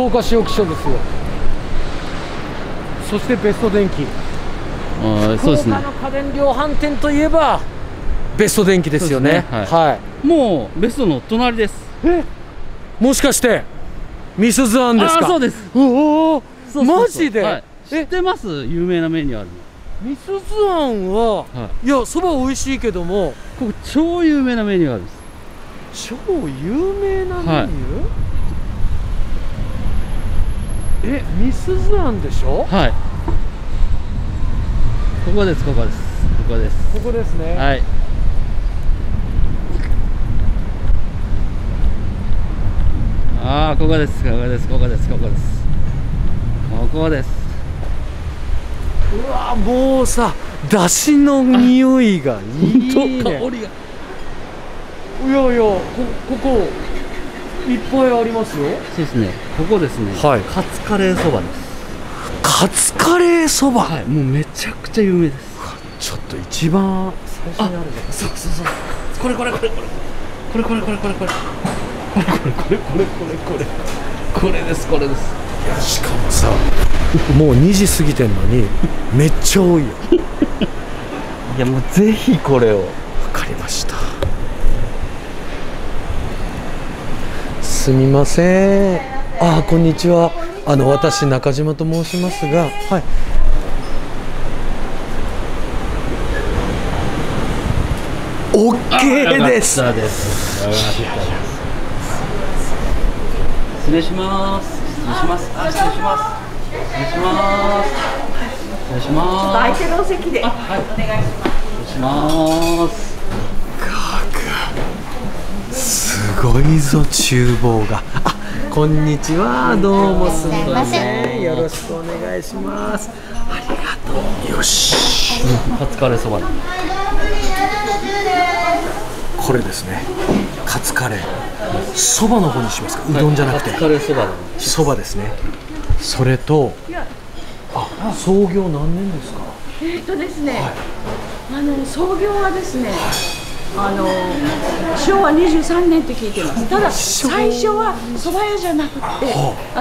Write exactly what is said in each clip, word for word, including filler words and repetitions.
福岡市役所ですよ。そしてベスト電機、ああ、そうですね。福岡の家電量販店といえばベスト電機ですよね。はい、はい、もうベストの隣です。え、もしかしてミスズアンですか？あ、そうです。うおー、マジで、はい、知ってます？有名なメニューあるのミスズアンは、はい、いや、そば美味しいけども、ここ超有名なメニューあるんです。超有名なメニュー、はい、え、ミスズアンでしょ？はい、ここです、ここです、ここです、ここですね。はい、ああ、ここです、ここです、ここです、ここです、ここです。うわ、もうさ、出汁の匂いがいいね。香りが、いやいや、こここいっぱいありますよ。そうですね、ここですね、はい、カツカレーそばです。カツカレーそば、はい、もうめちゃくちゃ有名です。ちょっと一番最初にあるじゃん。そうそうそう、これこれこれこれこれこれこれこれこれこれこれこれこれこれこれです、これです。いや、しかもさ、もうにじ過ぎてんのにめっちゃ多いよ。いや、もうぜひこれを。分かりました、すみません。あ、こんにちは。あの、私中島と申しますが、はい、オッケーです。失礼します。失礼します。あ、失礼します。失礼します。失礼します。ちょっと相手の席でお願いします。失礼します。すごいぞ、厨房が。あ、こんにちは。どうもすみません。よろしくお願いします。ありがとう。よし。カツカレーそば。これですね。カツカレーそばの方にしますか？うどんじゃなくてそばですね。それと、あ、創業何年ですか？えっとですね、あの、創業はですね、あの、しょうわにじゅうさんねんって聞いてます。ただ最初はそば屋じゃなくて、あ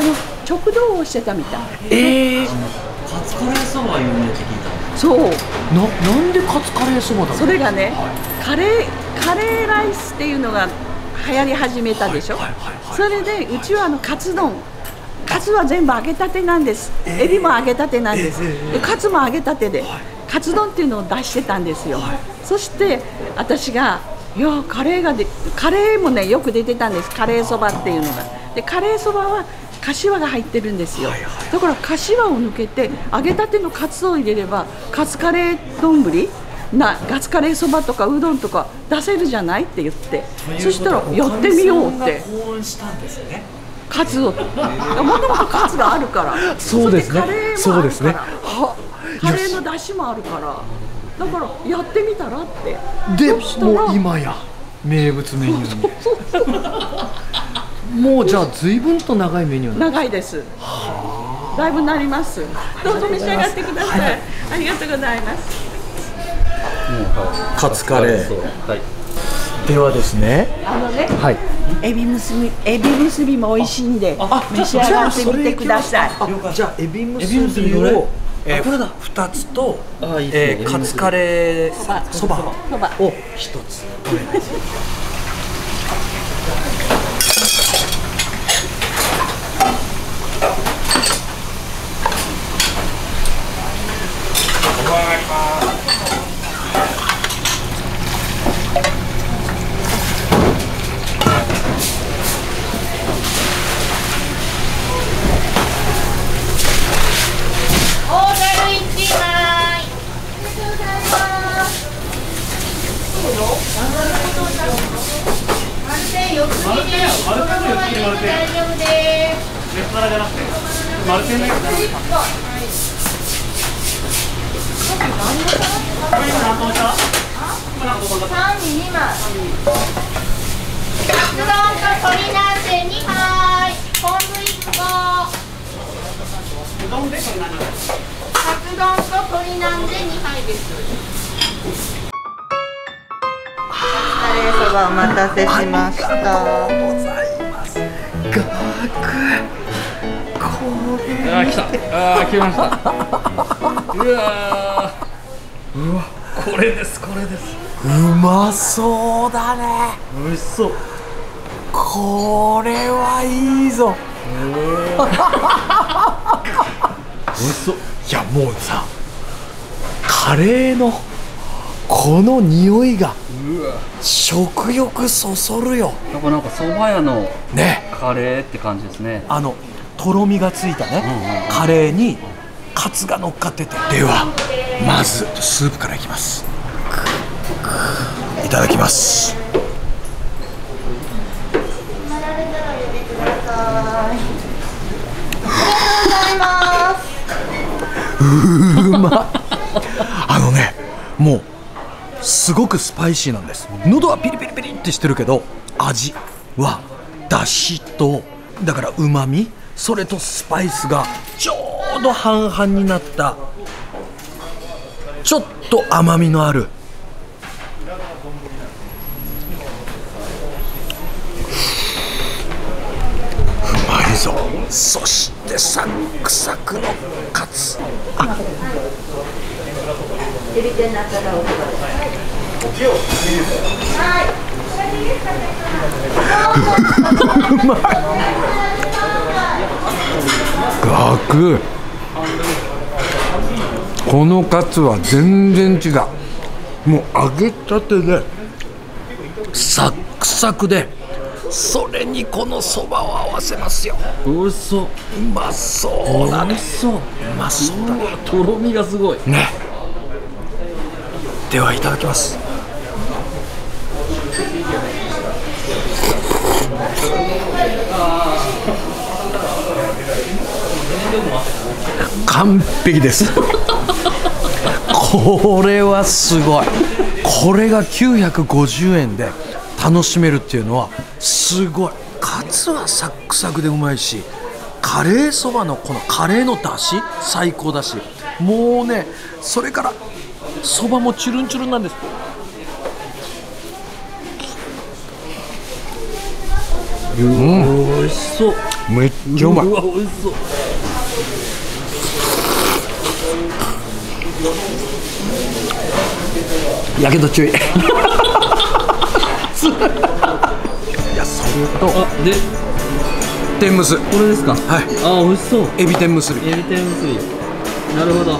の、食堂をしてたみたい。ええ、カツカレーそば有名って聞いた。そうな、なんでカツカレーそばだろう。それがね、カレーカレーライスっていうのが流行り始めたでしょ。それでうちはあのカツ丼、カツは全部揚げたてなんです。エビも揚げたてなんです。でカツも揚げたてで、カツ丼っていうのを出してたんですよ。そして私が、いや、カレーがでカレーもね、よく出てたんです。カレーそばっていうのが。でカレーそばは柏が入ってるんですよ。だから柏を抜けて揚げたてのカツを入れれば、カツカレー丼な、ガツカレーそばとかうどんとか出せるじゃないって言って、そしたらやってみようって。カツをもともとカツがあるから。そうですね、そうですね。カレーの出汁もあるから、だからやってみたらって。でもう今や名物メニューに。もうじゃあ随分と長いメニューなんです。長いです、だいぶなります。どうぞ召し上がってください。ありがとうございます。カツカレーではですね、あのね、エビむすび、エビむすびも美味しいんで召し上がってみてください。じゃあエビむすびをふたつとカツカレーそばをひとつ。おばあります。お待たせしました。くこれ、ああ来た、ああ来ました。うわうわ、これです、これです。うまそうだね。美味しそう。これはいいぞ。美味しそう。いやもうさ、カレーのこの匂いが食欲そそるよ。なんかなんかそば屋のカレーって感じですね。あのとろみがついたね、カレーにカツが乗っかってて。ではまずスープからいきます。いただきます。うまっ。あのね、もうすごくスパイシーなんです。喉はピリピリピリってしてるけど、味はだしと、だからうまみ、それとスパイスがちょうど半々になった、ちょっと甘みのある。うまいぞ。そしてサックサクのカツ。あ、うまい。ガク、このカツは全然違う。もう揚げたてでサックサクで、それにこのそばを合わせますよ。おいしそう。うまそうだね。おいしそう。うまそうだね。とろみがすごいね。ではいただきます。完璧です。これはすごい。これがきゅうひゃくごじゅうえんで楽しめるっていうのはすごい。カツはサックサクでうまいし、カレーそばのこのカレーのだし最高だし、もうね、それからそばもチュルンチュルンなんです。うん、美味しそう。めっちゃうまい。うわ、美味しそう。やけど注意。いや、それとあ、で天むす、これですか。はい。あ、美味しそう。エビ天むすび。エビ天むすび。なるほど。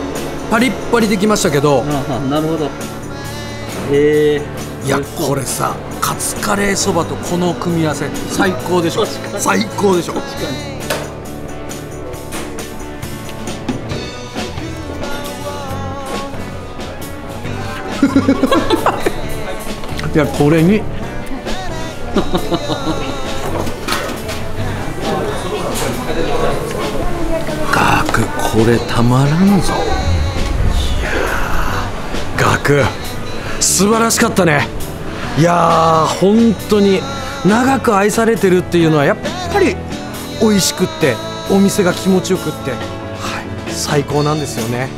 パリッパリできましたけど。あ、なるほど。えー、いやこれさ、カツカレーそばとこの組み合わせ最高でしょ。最高でしょ。確かに。いやこれにガク、これたまらんぞ。いやガク素晴らしかったね。いやー本当に長く愛されてるっていうのはやっぱり美味しくって、お店が気持ちよくって、はい、最高なんですよね。